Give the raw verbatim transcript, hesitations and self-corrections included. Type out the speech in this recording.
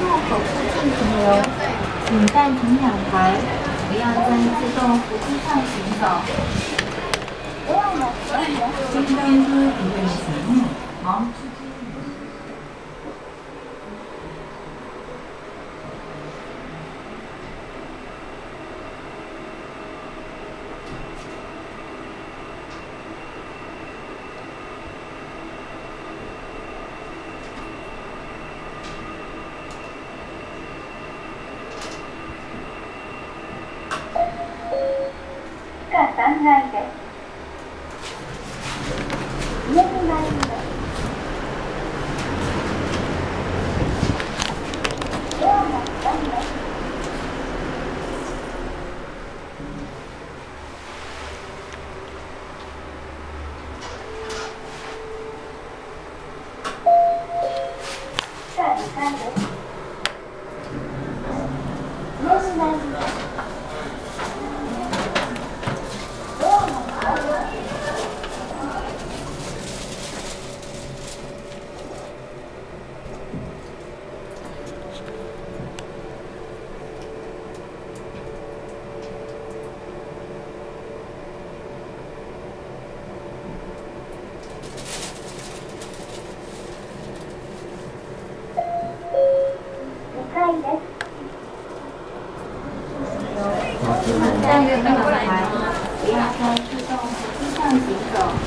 入口处请停留，请暂停两台，不要在自动扶梯上行走。今天是一个节目，好。 站着两排，不要在自动扶梯上行走。